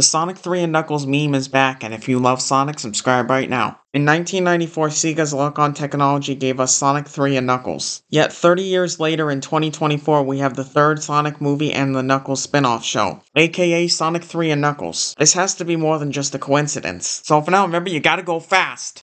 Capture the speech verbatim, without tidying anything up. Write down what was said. The Sonic three and Knuckles meme is back, and if you love Sonic, subscribe right now. In nineteen ninety-four, Sega's luck on technology gave us Sonic three and Knuckles. Yet thirty years later, in twenty twenty-four, we have the third Sonic movie and the Knuckles spin-off show, aka Sonic three and Knuckles. This has to be more than just a coincidence. So for now, remember, you gotta go fast!